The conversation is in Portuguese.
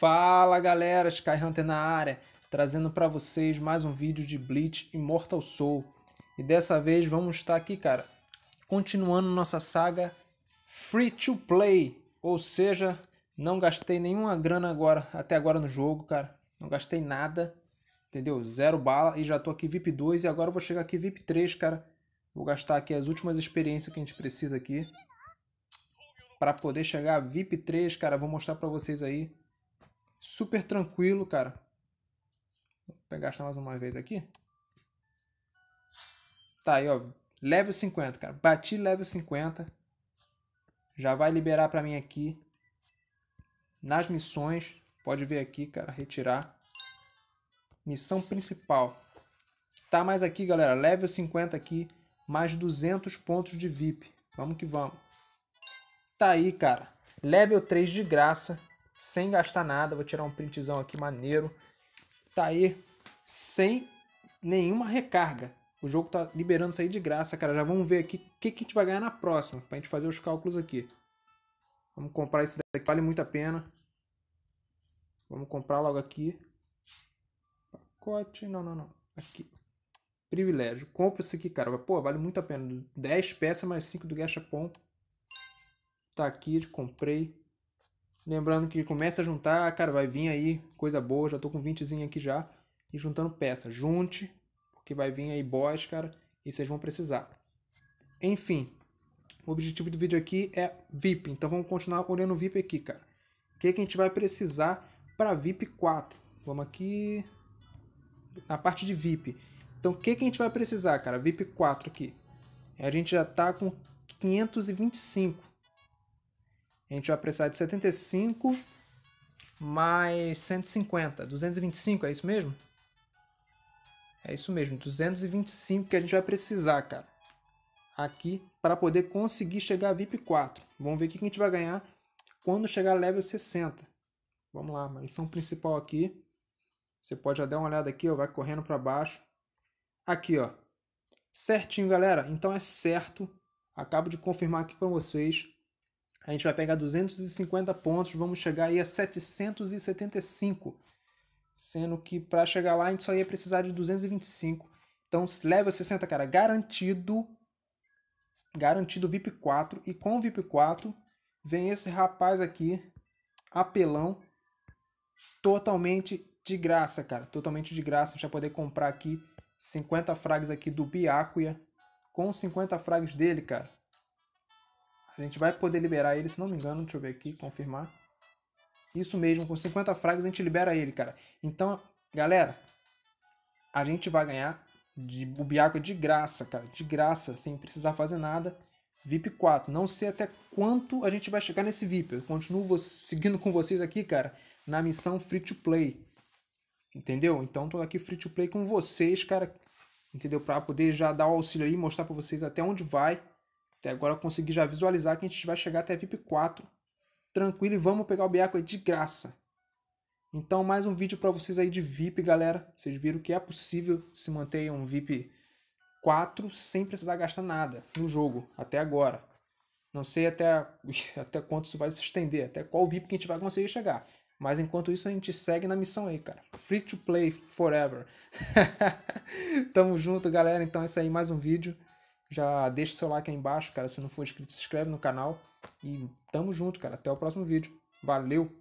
Fala galera, Skyhunter na área, trazendo para vocês mais um vídeo de Bleach Immortal Soul. E dessa vez vamos estar aqui, cara, continuando nossa saga Free to Play. Ou seja, não gastei nenhuma grana agora, até agora no jogo, cara. Não gastei nada, entendeu? Zero bala e já tô aqui VIP 2 e agora eu vou chegar aqui VIP 3, cara. Vou gastar aqui as últimas experiências que a gente precisa aqui para poder chegar a VIP 3, cara. Vou mostrar para vocês aí. Super tranquilo, cara. Vou pegar mais uma vez aqui. Tá aí, ó. Level 50, cara. Bati level 50. Já vai liberar pra mim aqui. Nas missões. Pode ver aqui, cara. Retirar. Missão principal. Tá mais aqui, galera. Level 50 aqui. Mais 200 pontos de VIP. Vamos que vamos. Tá aí, cara. Level 3 de graça. Sem gastar nada, vou tirar um printzão aqui maneiro. Tá aí, sem nenhuma recarga. O jogo tá liberando isso aí de graça, cara. Já vamos ver aqui o que a gente vai ganhar na próxima, pra gente fazer os cálculos aqui. Vamos comprar esse daqui, vale muito a pena. Vamos comprar logo aqui. Pacote, não. Aqui. Privilégio. Compra esse aqui, cara. Pô, vale muito a pena. 10 peças mais 5 do Gashapon. Tá aqui, comprei. Lembrando que começa a juntar, cara, vai vir aí coisa boa. Já tô com 20zinho aqui já. E juntando peça. Junte, porque vai vir aí boss, cara. E vocês vão precisar. Enfim, o objetivo do vídeo aqui é VIP. Então vamos continuar olhando o VIP aqui, cara. O que que a gente vai precisar para VIP 4? Vamos aqui na parte de VIP. Então o que que a gente vai precisar, cara? VIP 4 aqui. A gente já tá com 525. A gente vai precisar de 75 mais 150. 225, é isso mesmo? É isso mesmo, 225 que a gente vai precisar, cara. Aqui, para poder conseguir chegar a VIP 4. Vamos ver o que a gente vai ganhar quando chegar a level 60. Vamos lá, a missão principal aqui. Você pode já dar uma olhada aqui, ó, vai correndo para baixo. Aqui, ó. Certinho, galera. Então é certo. Acabo de confirmar aqui para vocês. A gente vai pegar 250 pontos, vamos chegar aí a 775. Sendo que para chegar lá a gente só ia precisar de 225. Então level 60, cara, garantido. Garantido VIP 4. E com o VIP 4 vem esse rapaz aqui, apelão, totalmente de graça, cara. Totalmente de graça, a gente vai poder comprar aqui 50 frags aqui do Byakuya. Com 50 frags dele, cara. A gente vai poder liberar ele, se não me engano, deixa eu ver aqui, confirmar. Isso mesmo, com 50 frags a gente libera ele, cara. Então, galera, a gente vai ganhar o Byakuya de graça, cara. De graça, sem precisar fazer nada. VIP 4. Não sei até quanto a gente vai chegar nesse VIP. Eu continuo seguindo com vocês aqui, cara, na missão Free to Play. Entendeu? Então, tô aqui Free to Play com vocês, cara. Entendeu? Pra poder já dar o auxílio aí, mostrar pra vocês até onde vai. Até agora eu consegui já visualizar que a gente vai chegar até VIP 4. Tranquilo, e vamos pegar o Byakuya de graça. Então, mais um vídeo para vocês aí de VIP, galera. Vocês viram que é possível se manter um VIP 4 sem precisar gastar nada no jogo, até agora. Não sei até quanto isso vai se estender, até qual VIP que a gente vai conseguir chegar. Mas enquanto isso, a gente segue na missão aí, cara. Free to play forever. Tamo junto, galera. Então, esse aí é mais um vídeo. Já deixa o seu like aí embaixo, cara. Se não for inscrito, se inscreve no canal. E tamo junto, cara. Até o próximo vídeo. Valeu!